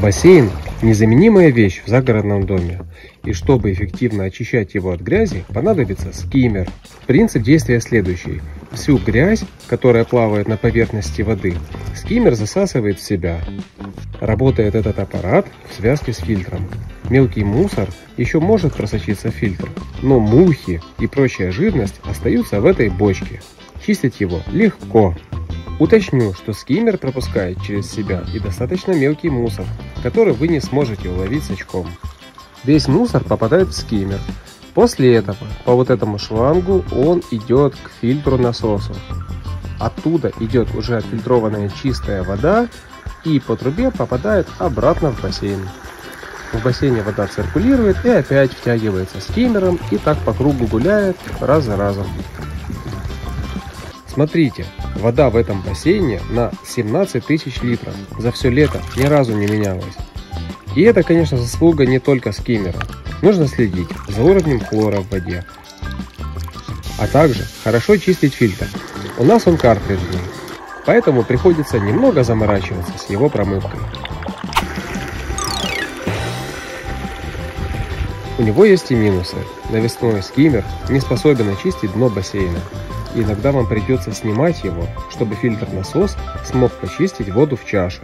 Бассейн – незаменимая вещь в загородном доме, и чтобы эффективно очищать его от грязи, понадобится скиммер. Принцип действия следующий. Всю грязь, которая плавает на поверхности воды, скиммер засасывает в себя. Работает этот аппарат в связке с фильтром. Мелкий мусор еще может просочиться в фильтр, но мухи и прочая жирность остаются в этой бочке. Чистить его легко. Уточню, что скиммер пропускает через себя и достаточно мелкий мусор, который вы не сможете уловить с очком. Весь мусор попадает в скиммер. После этого по вот этому шлангу он идет к фильтру насосу. Оттуда идет уже отфильтрованная чистая вода и по трубе попадает обратно в бассейн. В бассейне вода циркулирует и опять втягивается скиммером и так по кругу гуляет раз за разом. Смотрите, вода в этом бассейне на 17 тысяч литров за все лето ни разу не менялась. И это, конечно, заслуга не только скиммера. Нужно следить за уровнем хлора в воде, а также хорошо чистить фильтр. У нас он картриджный, поэтому приходится немного заморачиваться с его промывкой. У него есть и минусы. Навесной скиммер не способен очистить дно бассейна. Иногда вам придется снимать его, чтобы фильтр-насос смог почистить воду в чаше.